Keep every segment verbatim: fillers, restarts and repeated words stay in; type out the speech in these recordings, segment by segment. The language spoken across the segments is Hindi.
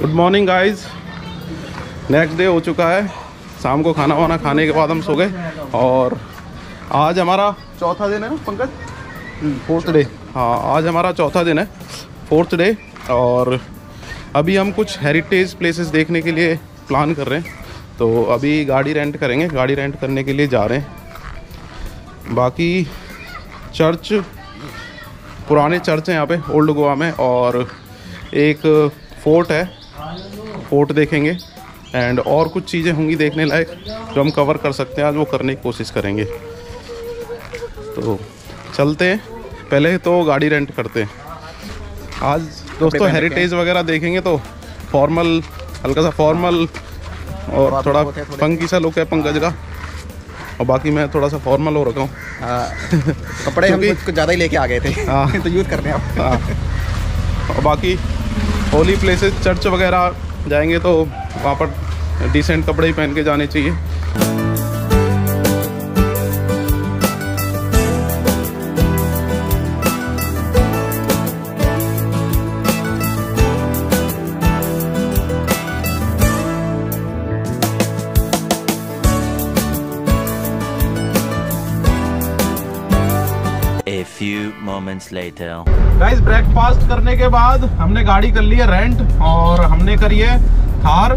Good morning guys. Next day हो चुका है। शाम को खाना वाना खाने के बाद हम सो गए और आज हमारा चौथा दिन है ना पंकज, फोर्थ डे। हाँ, आज हमारा चौथा दिन है, फोर्थ डे। और अभी हम कुछ हेरिटेज प्लेसेस देखने के लिए प्लान कर रहे हैं, तो अभी गाड़ी रेंट करेंगे, गाड़ी रेंट करने के लिए जा रहे हैं। बाकी चर्च, पुराने चर्च हैं यहाँ पे ओल्ड गोवा में, और एक फोर्ट है, फोर्ट देखेंगे एंड और कुछ चीज़ें होंगी देखने लायक जो हम कवर कर सकते हैं आज, वो करने की कोशिश करेंगे। तो चलते हैं, पहले तो गाड़ी रेंट करते हैं। आज दोस्तों हेरिटेज वगैरह देखेंगे तो फॉर्मल, हल्का सा फॉर्मल और थोड़ा फंकी सा लुक है पंकज का, और बाकी मैं थोड़ा सा फॉर्मल हो रखा हूँ। कपड़े हम कुछ ज़्यादा ही लेके आ गए थे तो यूज़ कर रहे हैं आप। और बाकी होली प्लेसेस, चर्च वगैरह जाएंगे तो वहाँ पर डिसेंट कपड़े ही पहन के जाने चाहिए। A few moments later. Guys, breakfast करने के बाद हमने गाड़ी कर ली है रेंट, और हमने करी है थार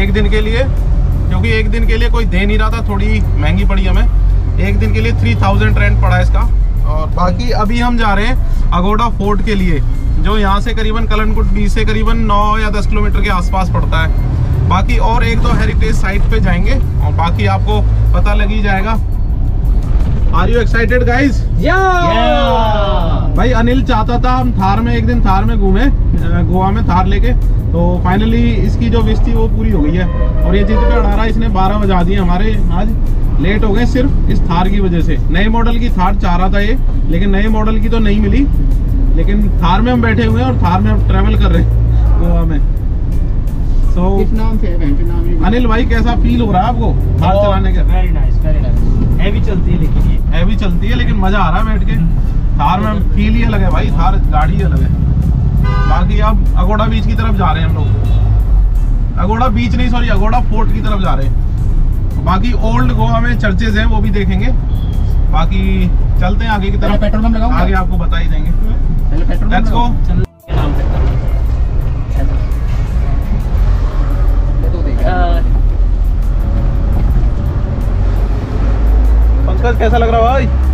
एक दिन के लिए, क्योंकि एक दिन के लिए कोई दे नहीं रहा था, थोड़ी महंगी पड़ी हमें। एक दिन के लिए थ्री थाउजेंड रेंट पड़ा इसका। और बाकी अभी हम जा रहे हैं अगोडा फोर्ट के लिए, जो यहाँ से करीबन कलनकुट बीच से करीबन नौ या दस किलोमीटर के आसपास पड़ता है। बाकी और एक दो हेरिटेज साइट पे जाएंगे और बाकी आपको पता लग ही जाएगा। Are you excited guys? भाई अनिल चाहता था हम थार में एक दिन, थार में घूमे गोवा में थार लेके, तो फाइनली इसकी जो विश थी वो पूरी हो गई है। और ये जितने अठारह इसने बारह बजा दिए हमारे, आज लेट हो गए सिर्फ इस थार की वजह से। नए मॉडल की थार चाह रहा था ये, लेकिन नए मॉडल की तो नहीं मिली, लेकिन थार में हम बैठे हुए हैं और थार में हम ट्रैवल कर रहे हैं गोवा में। सो so, अनिल भाई कैसा फील हो रहा है आपको थार oh, चलाने का? Very nice, very nice. Heavy चलती है लेकिन ये हैवी चलती है, लेकिन मजा आ रहा है बैठ के थार में। फील ही अलग है भाई, थार गाड़ी अलग है। बाकी अब अगोडा बीच की तरफ जा रहे हैं हम लोग, अगोडा बीच नहीं सॉरी अगोडा फोर्ट की तरफ जा रहे हैं। बाकी ओल्ड गोवा में चर्चेज हैं वो भी देखेंगे। बाकी चलते हैं आगे की तरफ, पेट्रोल पंप लगाऊंगा, आगे आपको बता ही देंगे। पहले पेट्रोल पंप लगाओ, पंकज कैसा लग रहा है भाई?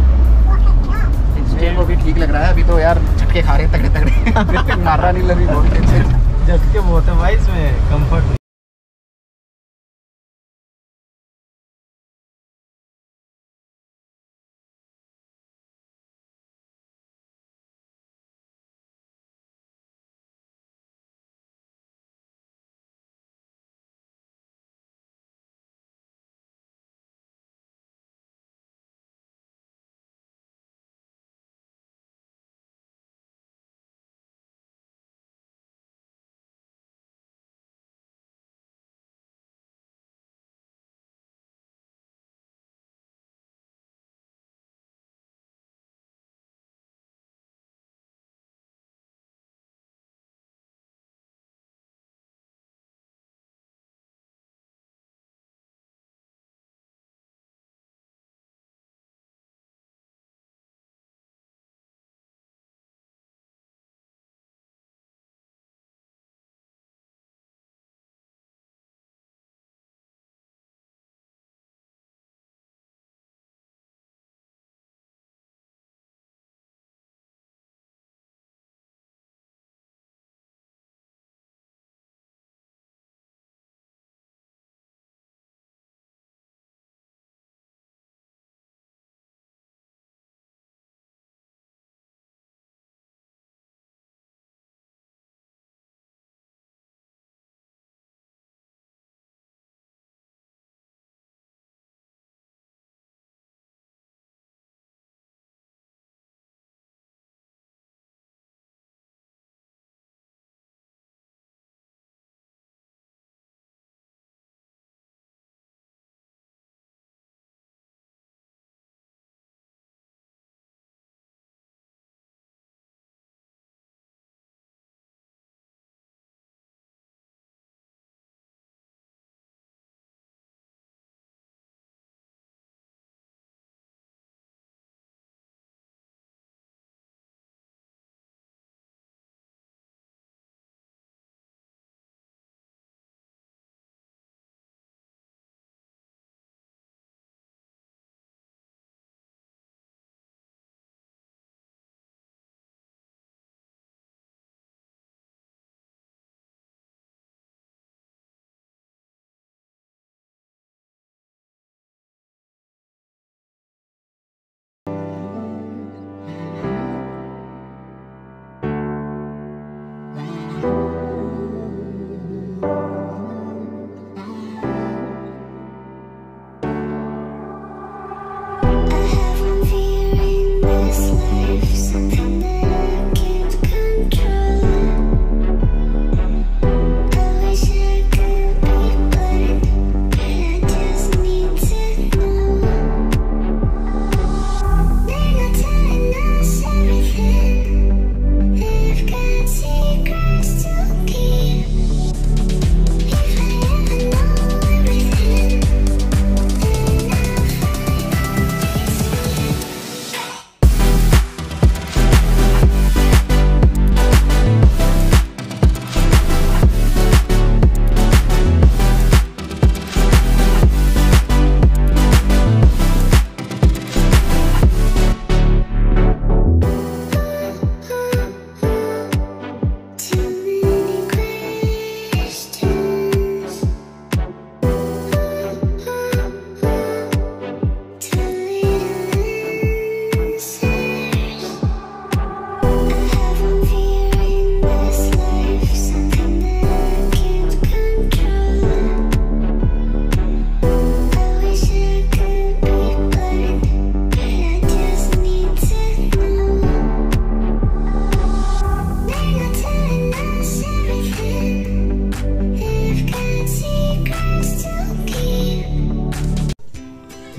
भी ठीक लग रहा है अभी तो यार, झटके खा रहे तगड़े तगड़े मार रहा नहीं लगी, बहुत झटके बहुत है भाई इसमें, कंफर्ट।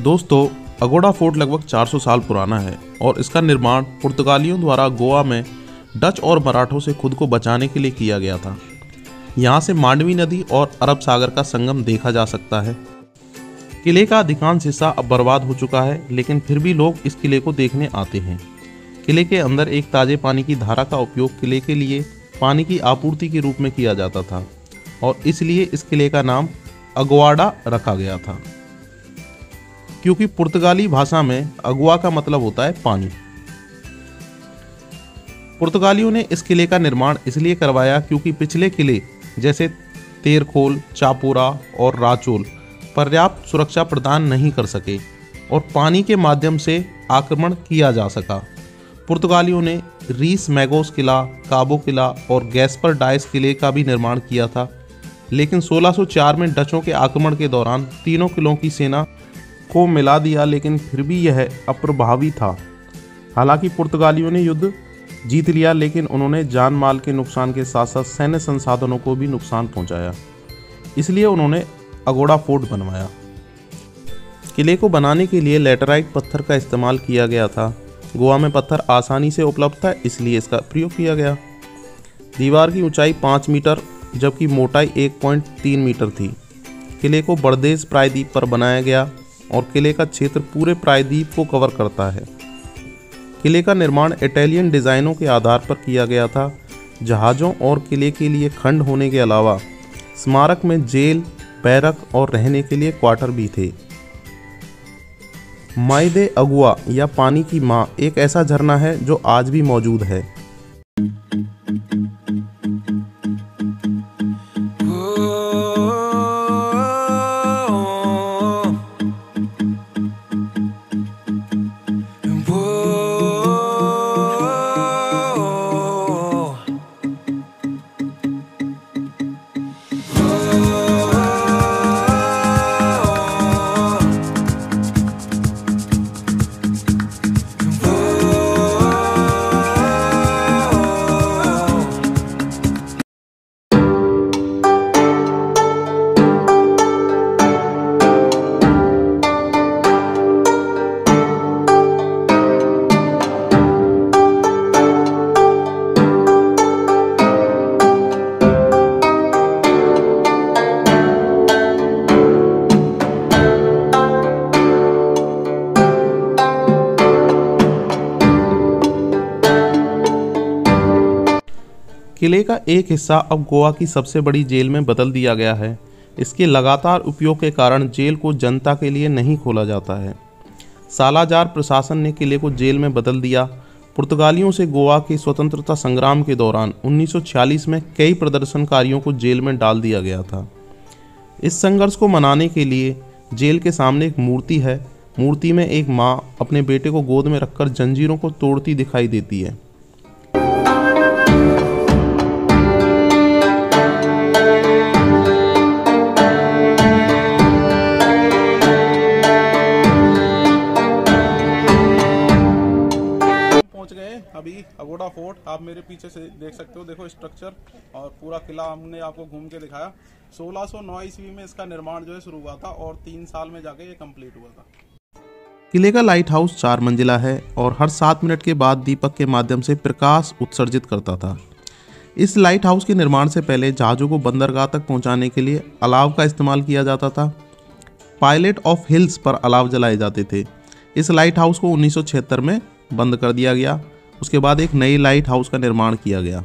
दोस्तों अगोड़ा फोर्ट लगभग चार सौ साल पुराना है और इसका निर्माण पुर्तगालियों द्वारा गोवा में डच और मराठों से खुद को बचाने के लिए किया गया था। यहाँ से मांडवी नदी और अरब सागर का संगम देखा जा सकता है। किले का अधिकांश हिस्सा अब बर्बाद हो चुका है, लेकिन फिर भी लोग इस किले को देखने आते हैं। किले के अंदर एक ताज़े पानी की धारा का उपयोग किले के लिए पानी की आपूर्ति के रूप में किया जाता था और इसलिए इस किले का नाम अगवाड़ा रखा गया था, क्योंकि पुर्तगाली भाषा में अगवा का मतलब होता है पानी। पुर्तगालियों ने इस किले का निर्माण इसलिए करवाया क्योंकि पिछले किले जैसे तेरखोल, चापोरा और राचोल पर्याप्त सुरक्षा प्रदान नहीं कर सके और पानी के माध्यम से आक्रमण किया जा सका। पुर्तगालियों ने रीस मैगोस किला, काबो किला और गैस्पर डाइस किले का भी निर्माण किया था, लेकिन सोलह सौ चार में डचों के आक्रमण के दौरान तीनों किलों की सेना को मिला दिया, लेकिन फिर भी यह अप्रभावी था। हालांकि पुर्तगालियों ने युद्ध जीत लिया, लेकिन उन्होंने जान माल के नुकसान के साथ साथ सैन्य संसाधनों को भी नुकसान पहुंचाया, इसलिए उन्होंने अगोड़ा फोर्ट बनवाया। किले को बनाने के लिए लेटराइट पत्थर का इस्तेमाल किया गया था। गोवा में पत्थर आसानी से उपलब्ध था, इसलिए इसका प्रयोग किया गया। दीवार की ऊंचाई पाँच मीटर जबकि मोटाई एक पॉइंट तीन मीटर थी। किले को बड़देज प्रायद्वीप पर बनाया गया और किले का क्षेत्र पूरे प्रायद्वीप को कवर करता है। किले का निर्माण इटालियन डिज़ाइनों के आधार पर किया गया था। जहाज़ों और किले के लिए खंड होने के अलावा स्मारक में जेल, बैरक और रहने के लिए क्वार्टर भी थे। माई दे अगुआ या पानी की माँ एक ऐसा झरना है जो आज भी मौजूद है। किले का एक हिस्सा अब गोवा की सबसे बड़ी जेल में बदल दिया गया है। इसके लगातार उपयोग के कारण जेल को जनता के लिए नहीं खोला जाता है। सालाजार प्रशासन ने किले को जेल में बदल दिया। पुर्तगालियों से गोवा के स्वतंत्रता संग्राम के दौरान उन्नीस सौ छियालीस में कई प्रदर्शनकारियों को जेल में डाल दिया गया था। इस संघर्ष को मनाने के लिए जेल के सामने एक मूर्ति है। मूर्ति में एक माँ अपने बेटे को गोद में रखकर जंजीरों को तोड़ती दिखाई देती है। अगोड़ा फोर्ट आप मेरे पीछे से देख सकते हो, देखो स्ट्रक्चर और पूरा किला हमने आपको घूम के दिखाया। सोलह सौ नौ ईस्वी में इसका निर्माण जो है शुरू हुआ था और तीन साल में जाके ये कंप्लीट हुआ था। किले का लाइट हाउस चार मंजिला है और हर सात मिनट के बाद दीपक के माध्यम से प्रकाश उत्सर्जित करता था। इस लाइट हाउस के निर्माण से पहले जहाज़ों को बंदरगाह तक पहुँचाने के लिए अलाव का इस्तेमाल किया जाता था। पायलट ऑफ हिल्स पर अलाव जलाए जाते थे। इस लाइट हाउस को उन्नीस सौ छिहत्तर में बंद कर दिया गया। उसके बाद एक नई लाइट हाउस का निर्माण किया गया।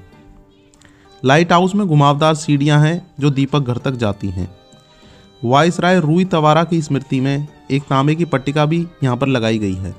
लाइट हाउस में घुमावदार सीढ़ियां हैं जो दीपक घर तक जाती हैं। वाइसराय रूई तवारा की स्मृति में एक तांबे की पट्टिका भी यहां पर लगाई गई है।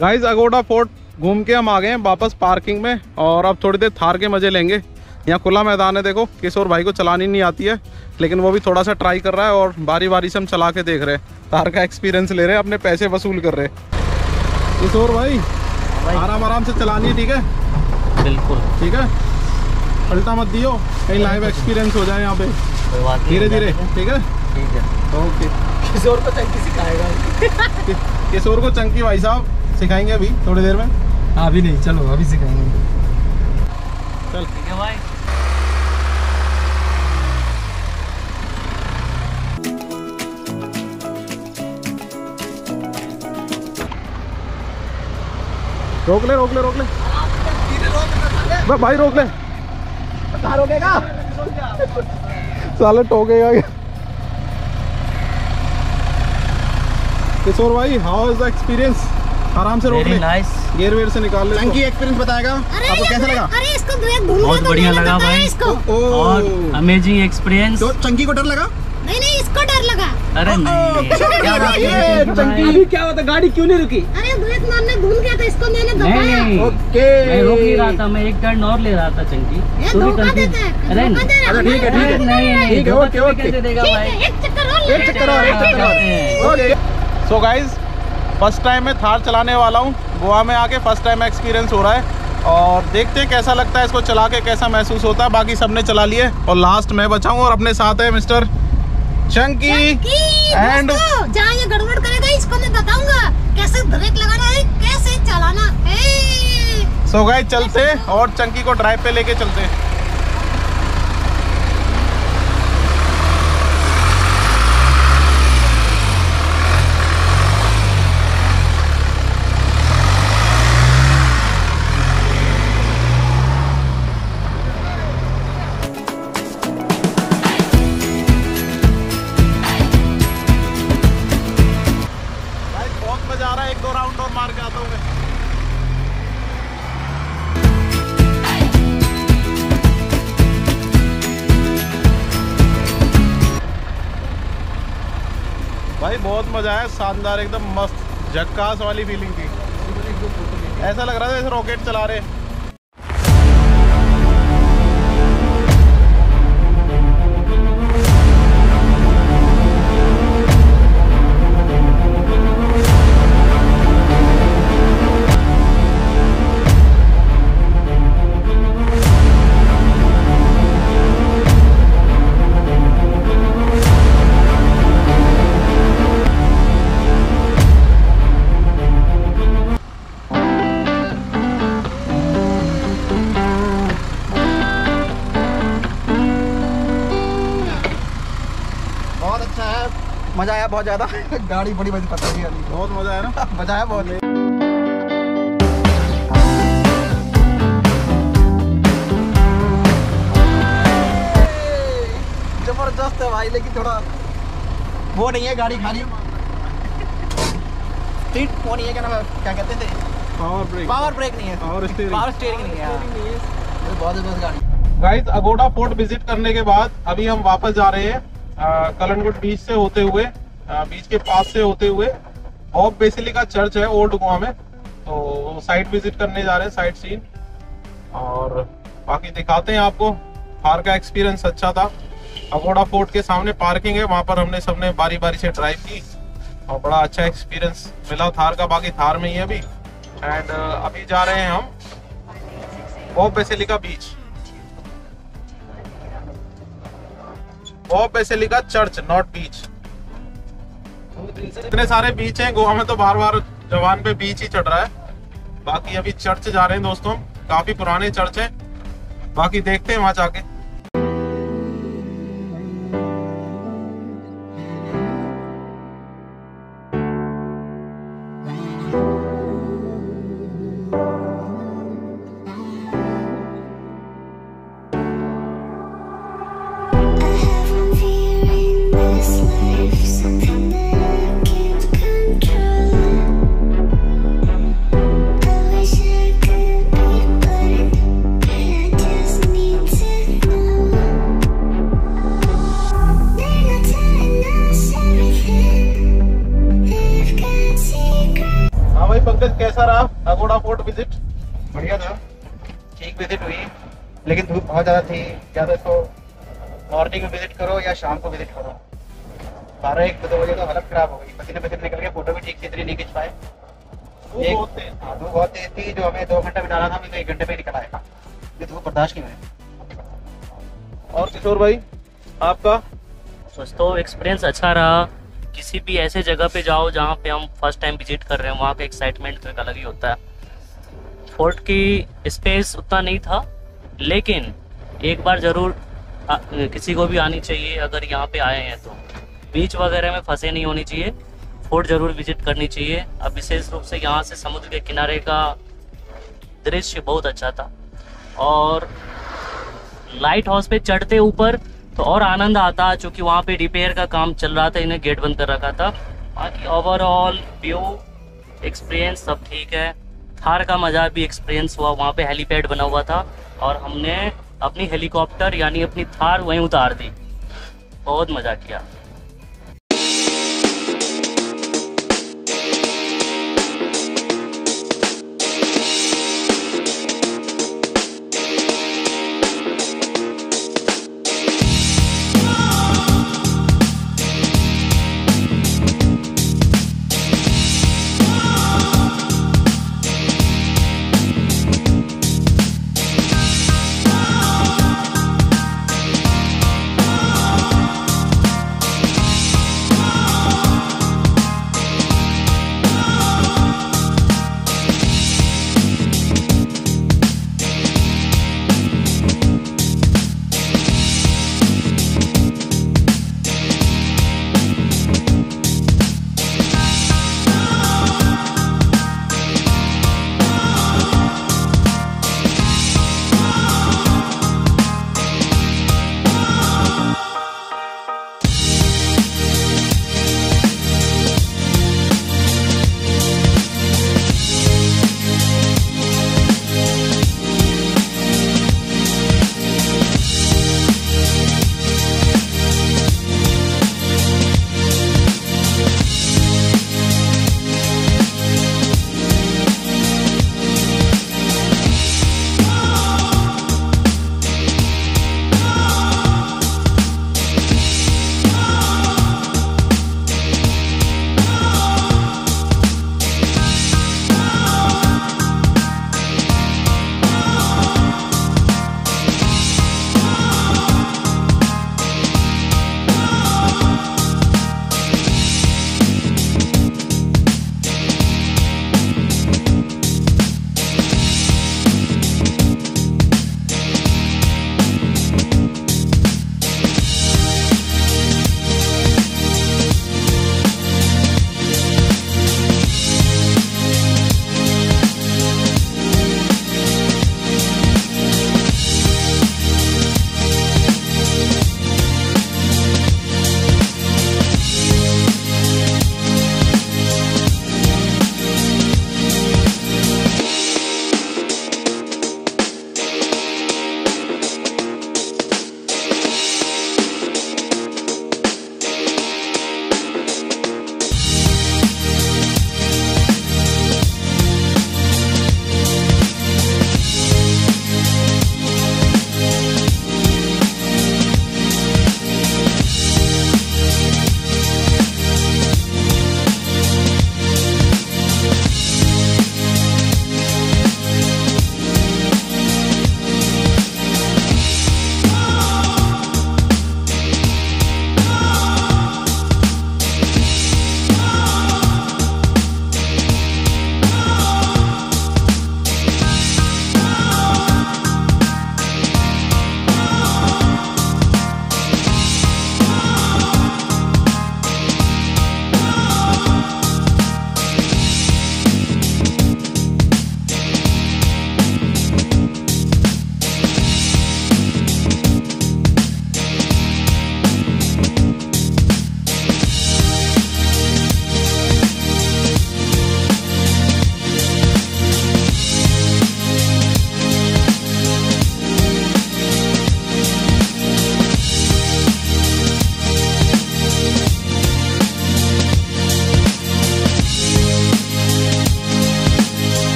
गाइस अगोडा फोर्ट घूम के हम आ गए हैं वापस पार्किंग में और अब थोड़ी देर थार के मजे लेंगे। यहाँ खुला मैदान है, देखो किशोर भाई को चलानी नहीं आती है लेकिन वो भी थोड़ा सा ट्राई कर रहा है और बारी बारी से हम चला के देख रहे हैं, थार का एक्सपीरियंस ले रहे हैं, अपने पैसे वसूल कर रहे हैं। किशोर भाई आराम आराम से चलानी है, ठीक है? बिल्कुल ठीक है, पलटा मत दियो, कहीं लाइव एक्सपीरियंस हो जाए यहाँ पे, धीरे धीरे, ठीक है? ठीक है, ओके। किशोर को चंकी सिखाएगा, किशोर को चंकी भाई साहब सिखाएंगे अभी थोड़ी देर में, अभी नहीं, चलो अभी सिखाएंगे, चल ठीक है भाई। रोक ले रोक ले रोक ले भाई, रोक ले, रोकेगा साले, टोकेगा। किशोर भाई हाउ इज द एक्सपीरियंस? आराम से रोक ले, गियर वेयर से निकाल ले, चंकी एक्सपीरियंस बताएगा आपको कैसा लगा। अरे इसको बहुत बढ़िया लगा भाई, और अमेजिंग एक्सपीरियंस। तो चंकी को डर लगा? नहीं नहीं, इसको डर लगा। अरे नहीं, चंकी भी क्या होता, गाड़ी क्यों नहीं रुकी? अरे ब्रेक मारने भूल गया था, इसको मैंने दबाया। ओके, मैं रोक नहीं रहा था, मैं एक टर्न और ले रहा था चंकी। अरे ठीक है ठीक है ठीक है, ओके ओके, एक चक्कर और एक चक्कर और एक चक्कर okay. So guys first time मैं थार चलाने वाला हूँ, गोवा में आके फर्स्ट टाइम एक्सपीरियंस हो रहा है और देखते हैं कैसा लगता है, इसको चला के कैसा महसूस होता है। बाकी सबने चला लिए और लास्ट मैं बचा हूँ और अपने साथ है मिस्टर चंकी। एंड जहाँ ये गड़बड़ करेगा इसको मैं बताऊंगा कैसे ब्रेक लगाना है, कैसे चलाना है। सो गाइस चलते हैं और चंकी को ड्राइव पे लेके चलते हैं। बहुत मजा आया, शानदार, एकदम मस्त झक्कास वाली फीलिंग थी, ऐसा लग रहा था जैसे रॉकेट चला रहे। मजा आया बहुत ज्यादा, गाड़ी बड़ी बड़ी पता नहीं, बहुत मजा आया ना, मजा आया बहुत। जबरदस्त है भाई, लेकिन थोड़ा वो नहीं है, गाड़ी खाली स्ट्रीट वो नहीं है, क्या ना क्या कहते थे, पावर ब्रेक, पावर ब्रेक नहीं है, पावर स्टीयरिंग नहीं है, बहुत जबरदस्त गाड़ी। गाइस अगोडा फोर्ट विजिट करने के बाद अभी हम वापस जा रहे हैं कलनगुट बीच से होते हुए, बीच के पास से होते हुए ऑफ बेसिलिका चर्च है ओल्ड गोवा में, तो साइट विजिट करने जा रहे हैं, साइट सीन, और बाकी दिखाते हैं आपको। थार का एक्सपीरियंस अच्छा था, अगोडा फोर्ट के सामने पार्किंग है, वहाँ पर हमने सबने बारी बारी से ड्राइव की और बड़ा अच्छा एक्सपीरियंस मिला थार का। बाकी थार में ही अभी एंड अभी जा रहे हैं हम of basilica beach, basilica church not beach. इतने सारे बीच हैं गोवा में तो बार बार जवान पे बीच ही चढ़ रहा है। बाकी अभी चर्च जा रहे हैं दोस्तों, काफी पुराने चर्च हैं, बाकी देखते हैं वहां जाके। कैसा रहा अगोड़ा फोर्ट विजिट बढ़िया था, ठीक विजिट हुई, लेकिन धूप बहुत ज़्यादा थी। ज़्यादा तो मॉर्निंग में विजिट करो या शाम को विजिट करो। बारह एक दो बजे तो हालत खराब हो गई, पसीने पसीने निकल गए, फोटो भी ठीक से इतनी नहीं खींच पाए। धूप बहुत तेज थी, जो हमें दो घंटा बिठाना था, हमें एक घंटे में ही निकल आएगा, धूप बर्दाश्त नहीं हुई। और किशोर भाई आपका दोस्तों एक्सपीरियंस अच्छा रहा। किसी भी ऐसे जगह पे जाओ जहाँ पे हम फर्स्ट टाइम विजिट कर रहे हैं, वहाँ का एक्साइटमेंट तो एक अलग ही होता है। फोर्ट की स्पेस उतना नहीं था, लेकिन एक बार ज़रूर किसी को भी आनी चाहिए अगर यहाँ पे आए हैं तो। बीच वगैरह में फंसे नहीं होनी चाहिए, फोर्ट ज़रूर विजिट करनी चाहिए। अब विशेष रूप से यहाँ से समुद्र के किनारे का दृश्य बहुत अच्छा था, और लाइट हाउस पे चढ़ते ऊपर तो और आनंद आता, चूँकि वहाँ पे रिपेयर का काम चल रहा था, इन्हें गेट बंद कर रखा था। बाकी ओवरऑल व्यू एक्सपीरियंस सब ठीक है। थार का मज़ा भी एक्सपीरियंस हुआ, वहाँ पे हेलीपैड बना हुआ था और हमने अपनी हेलीकॉप्टर यानी अपनी थार वहीं उतार दी, बहुत मज़ा किया।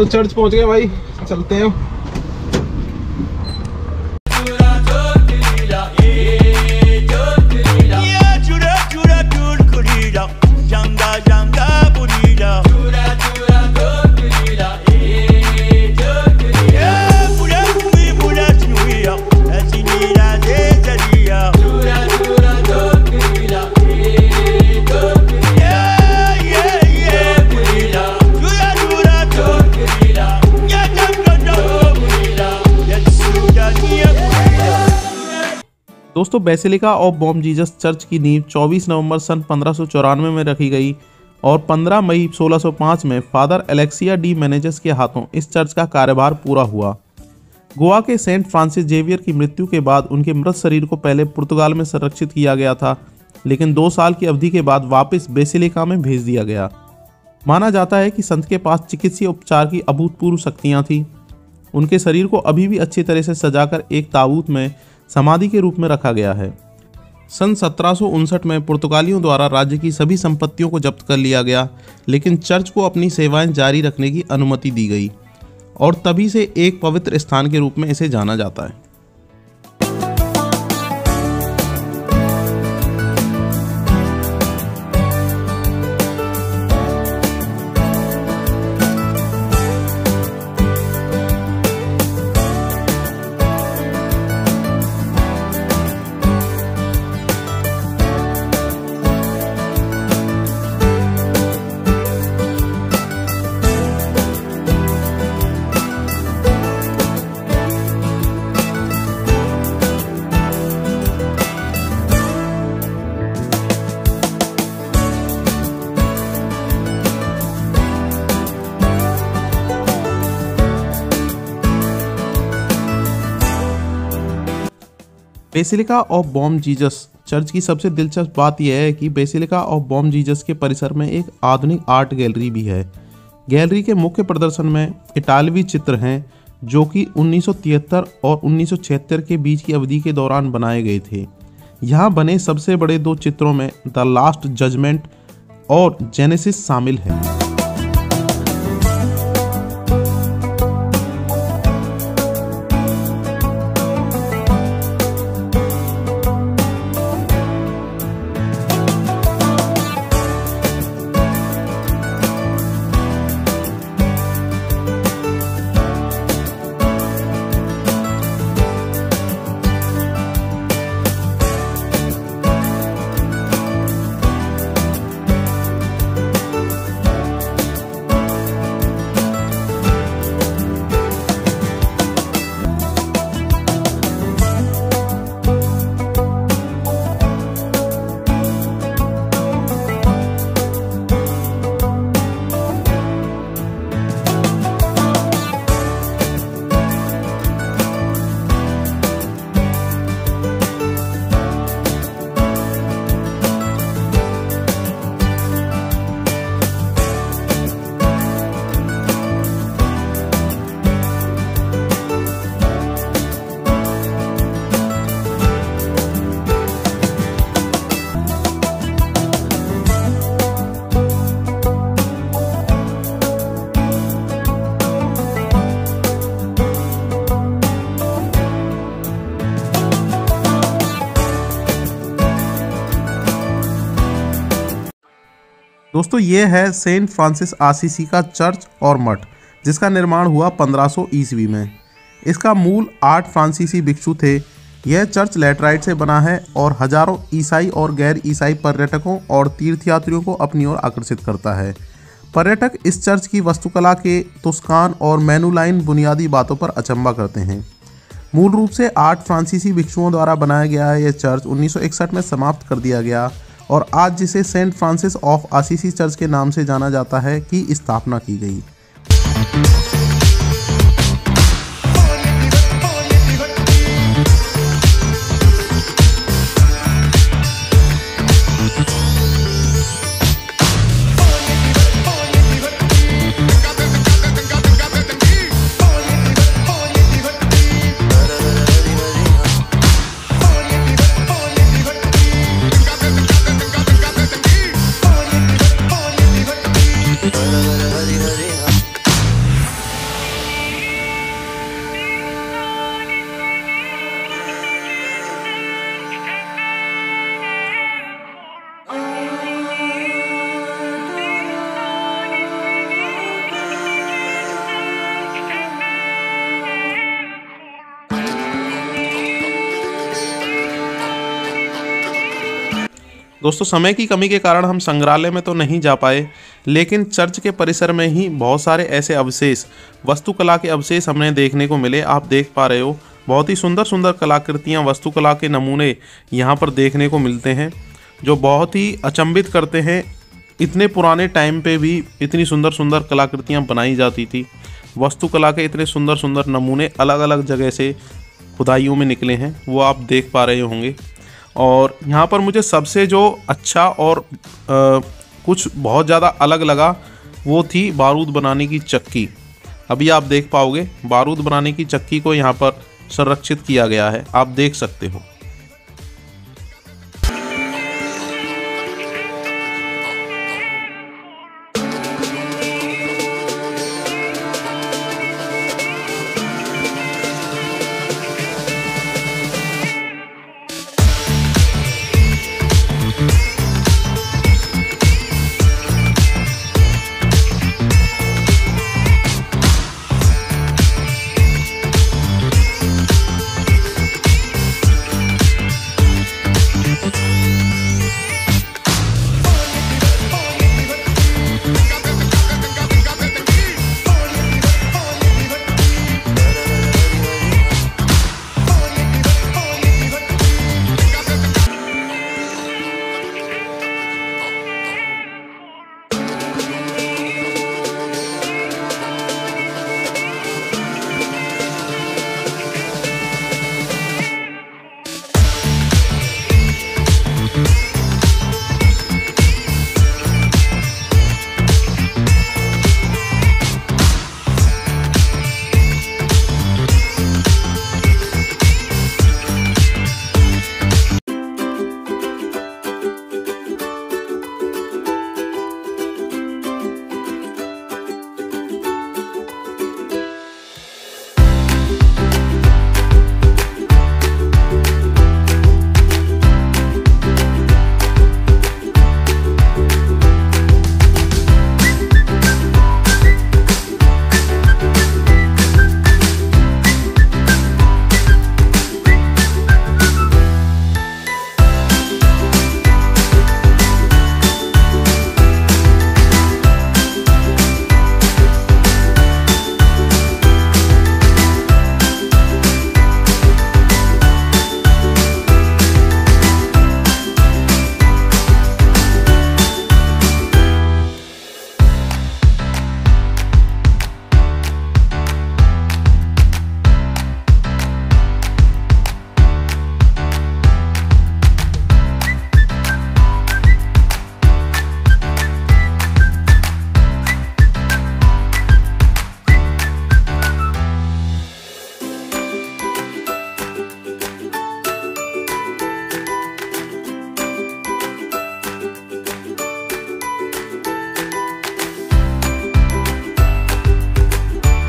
तो चर्च पहुंच गए भाई, चलते हैं। दोस्तों, basilica of Bom Jesus church की नींव चौबीस नवंबर सन पंद्रह सौ चौरानवे में रखी गई और पंद्रह मई सोलह सौ पाँच में फादर एलेक्सिया डी मेनेजेस के हाथों इस चर्च का कार्यभार पूरा हुआ। गोवा के सेंट फ्रांसिस जेवियर की मृत्यु के बाद उनके मृत शरीर को पहले पुर्तगाल में संरक्षित किया गया था, लेकिन दो साल की अवधि के बाद वापस बेसिलिका में भेज दिया गया। माना जाता है कि संत के पास चिकित्सीय उपचार की अभूतपूर्व शक्तियाँ थीं। उनके शरीर को अभी भी अच्छी तरह से सजाकर एक ताबूत में समाधि के रूप में रखा गया है। सन सत्रह सौ उनसठ में पुर्तगालियों द्वारा राज्य की सभी संपत्तियों को जब्त कर लिया गया, लेकिन चर्च को अपनी सेवाएं जारी रखने की अनुमति दी गई और तभी से एक पवित्र स्थान के रूप में इसे जाना जाता है। Basilica of Bom Jesus church की सबसे दिलचस्प बात यह है कि बेसिलिका ऑफ बॉम जीसस के परिसर में एक आधुनिक आर्ट गैलरी भी है। गैलरी के मुख्य प्रदर्शन में इटालवी चित्र हैं जो कि उन्नीस सौ तिहत्तर और उन्नीस सौ छिहत्तर के बीच की अवधि के दौरान बनाए गए थे। यहाँ बने सबसे बड़े दो चित्रों में द लास्ट जजमेंट और जेनेसिस शामिल है। दोस्तों, ये है सेंट फ्रांसिस आसीसी का चर्च और मठ, जिसका निर्माण हुआ पंद्रह सौ ईस्वी में। इसका मूल आठ फ्रांसीसी भिक्षु थे। यह चर्च लेटराइट से बना है और हजारों ईसाई और गैर ईसाई पर्यटकों और तीर्थयात्रियों को अपनी ओर आकर्षित करता है। पर्यटक इस चर्च की वास्तुकला के तुस्कान और मैनुलाइन बुनियादी बातों पर अचंभा करते हैं। मूल रूप से आठ फ्रांसीसी भिक्षुओं द्वारा बनाया गया यह चर्च उन्नीस सौ इकसठ में समाप्त कर दिया गया और आज जिसे Saint Francis of Assisi church के नाम से जाना जाता है की स्थापना की गई। दोस्तों, समय की कमी के कारण हम संग्रहालय में तो नहीं जा पाए, लेकिन चर्च के परिसर में ही बहुत सारे ऐसे अवशेष, वस्तुकला के अवशेष हमने देखने को मिले। आप देख पा रहे हो, बहुत ही सुंदर सुंदर कलाकृतियाँ, वस्तुकला के नमूने यहाँ पर देखने को मिलते हैं जो बहुत ही अचंभित करते हैं। इतने पुराने टाइम पे भी इतनी सुंदर सुंदर कलाकृतियाँ बनाई जाती थी। वस्तुकला के इतने सुंदर सुंदर नमूने अलग अलग जगह से खुदाइयों में निकले हैं, वो आप देख पा रहे होंगे। और यहाँ पर मुझे सबसे जो अच्छा और आ, कुछ बहुत ज़्यादा अलग लगा वो थी बारूद बनाने की चक्की। अभी आप देख पाओगे बारूद बनाने की चक्की को यहाँ पर संरक्षित किया गया है, आप देख सकते हो।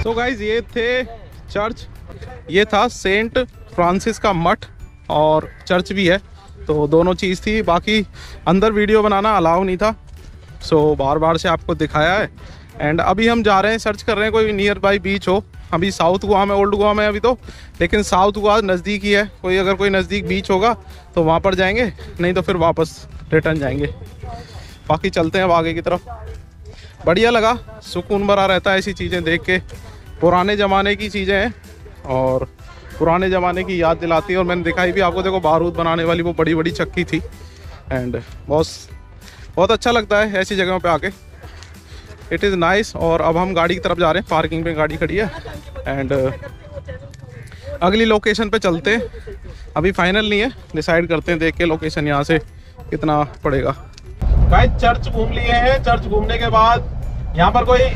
तो गाइज, ये थे चर्च, ये था सेंट फ्रांसिस का मठ और चर्च भी है, तो दोनों चीज़ थी। बाकी अंदर वीडियो बनाना अलाउ नहीं था, सो बार बार से आपको दिखाया है। एंड अभी हम जा रहे हैं, सर्च कर रहे हैं कोई नियर बाई बीच हो। अभी साउथ गोवा में, ओल्ड गोवा में अभी तो, लेकिन साउथ गोवा नज़दीक ही है, कोई अगर कोई नज़दीक बीच होगा तो वहाँ पर जाएंगे, नहीं तो फिर वापस रिटर्न जाएंगे। बाकी चलते हैं अब आगे की तरफ। बढ़िया लगा, सुकून भरा रहता है ऐसी चीज़ें देख के, पुराने ज़माने की चीज़ें हैं और पुराने ज़माने की याद दिलाती है। और मैंने दिखाई भी आपको, देखो बारूद बनाने वाली वो बड़ी बड़ी चक्की थी। एंड बहुत बहुत अच्छा लगता है ऐसी जगहों पे आके, इट इज़ नाइस। और अब हम गाड़ी की तरफ जा रहे हैं, पार्किंग में गाड़ी खड़ी है एंड अगली लोकेशन पे चलते हैं। अभी फाइनल नहीं है, डिसाइड करते हैं देख के लोकेशन यहाँ से कितना पड़ेगा। भाई चर्च घूम लिए हैं, चर्च घूमने के बाद यहाँ पर कोई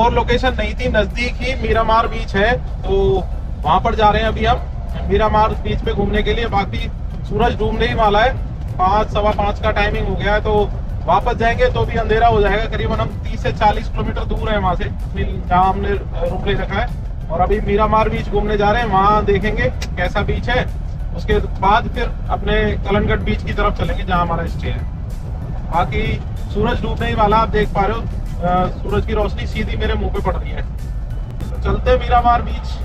और लोकेशन नहीं थी, नज़दीक ही मीरामार बीच है तो वहाँ पर जा रहे हैं अभी हम मीरामार बीच पे घूमने के लिए। बाकी सूरज डूबने ही वाला है, पाँच सवा पाँच का टाइमिंग हो गया है, तो वापस जाएंगे तो भी अंधेरा हो जाएगा। करीबन हम तीस से चालीस किलोमीटर दूर है वहाँ से जहाँ हमने रुक ले रखा है। और अभी मीरामार बीच घूमने जा रहे हैं, वहाँ देखेंगे कैसा बीच है, उसके बाद फिर अपने कलंगट बीच की तरफ चलेंगे जहाँ हमारा स्टे है। बाकी सूरज डूबने ही वाला, आप देख पा रहे हो, आ, सूरज की रोशनी सीधी मेरे मुंह पे पड़ रही है। तो चलते हैं मीरामार बीच।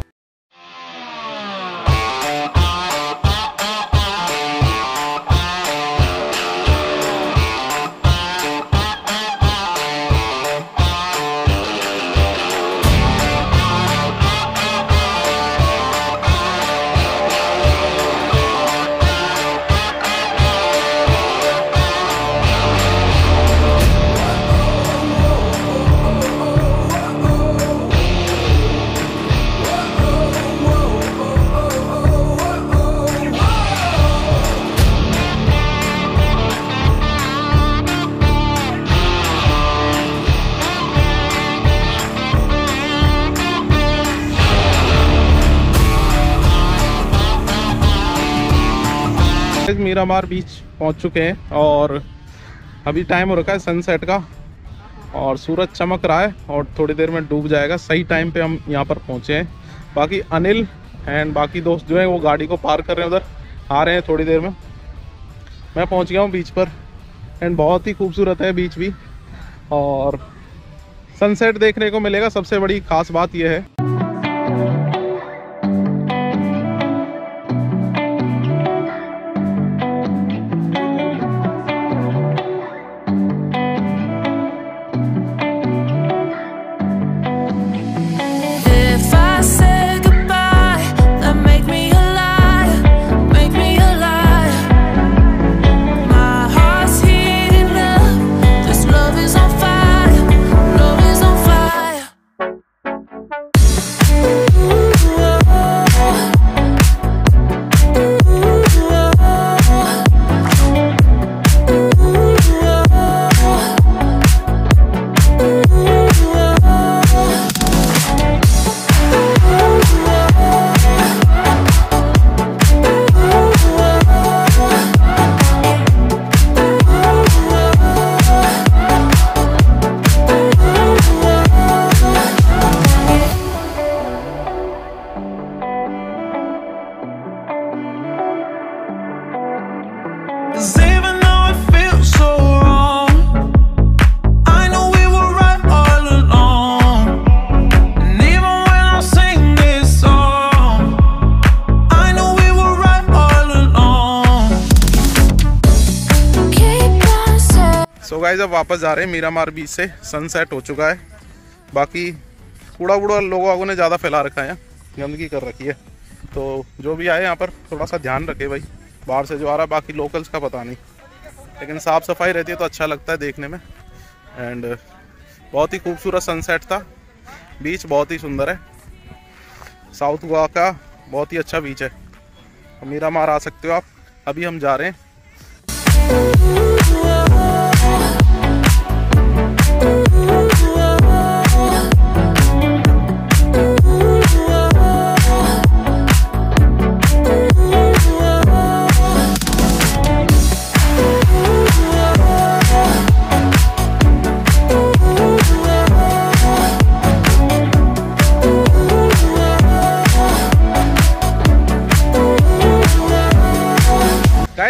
मीरामार बीच पहुंच चुके हैं और अभी टाइम हो रखा है सनसेट का और सूरज चमक रहा है और थोड़ी देर में डूब जाएगा। सही टाइम पे हम यहां पर पहुंचे हैं। बाकी अनिल एंड बाकी दोस्त जो हैं वो गाड़ी को पार कर रहे हैं, उधर आ रहे हैं थोड़ी देर में। मैं पहुंच गया हूं बीच पर एंड बहुत ही खूबसूरत है बीच भी और सनसेट देखने को मिलेगा। सबसे बड़ी खास बात यह है। जब वापस जा रहे हैं मीरामार बीच से, सनसेट हो चुका है। बाकी कूड़ा वूड़ा लोगों ने ज़्यादा फैला रखा है, गंदगी कर रखी है, तो जो भी आए यहाँ पर थोड़ा सा ध्यान रखे भाई। बाहर से जो आ रहा है, बाकी लोकल्स का पता नहीं, लेकिन साफ़ सफाई रहती है तो अच्छा लगता है देखने में। एंड बहुत ही खूबसूरत सनसेट था, बीच बहुत ही सुंदर है, साउथ गोवा का बहुत ही अच्छा बीच है। मीरामार आ सकते हो आप। अभी हम जा रहे हैं।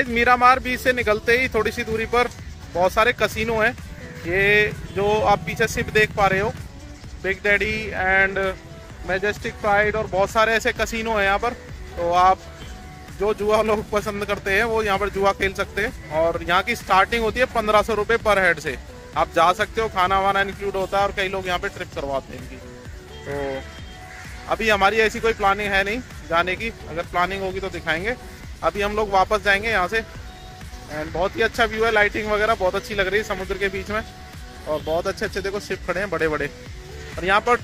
मीरामार बीच से निकलते ही थोड़ी सी दूरी पर बहुत सारे कसिनो हैं। ये जो आप पीछे सिप देख पा रहे हो, Big Daddy and Majestic Pride और बहुत सारे ऐसे कसिनो हैं यहाँ पर। तो आप जो जुआ लोग पसंद करते हैं वो यहाँ पर जुआ खेल सकते हैं। और यहाँ की स्टार्टिंग होती है पंद्रह सौ रुपये पर हेड से, आप जा सकते हो, खाना वाना इंक्लूड होता है और कई लोग यहाँ पर ट्रिप करवाते हैं इनकी। तो अभी हमारी ऐसी कोई प्लानिंग है नहीं जाने की, अगर प्लानिंग होगी तो दिखाएंगे। अभी हम लोग वापस जाएंगे यहाँ से। एंड बहुत ही अच्छा व्यू है, लाइटिंग वगैरह बहुत अच्छी लग रही है समुद्र के बीच में, और बहुत अच्छे अच्छे देखो शिप खड़े हैं बड़े बड़े। और यहाँ पर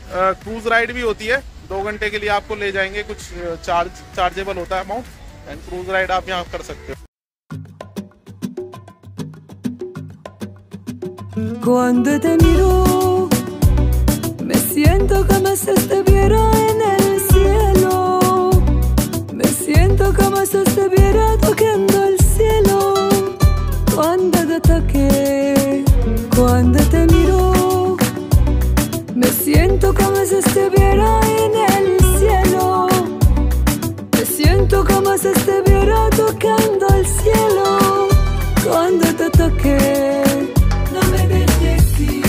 क्रूज राइड भी होती है, दो घंटे के लिए आपको ले जाएंगे, कुछ चार्ज चार्जेबल होता है अमाउंट, एंड क्रूज राइड आप यहाँ कर सकते हो। Cuando te miro, me siento como si estuviera en el cielo. Me siento como si estuviera tocando el cielo. Cuando te toque, cuando te miro, me siento como si estuviera en el cielo. Me siento como si estuviera tocando el cielo. Cuando te toque. No me dejes ir.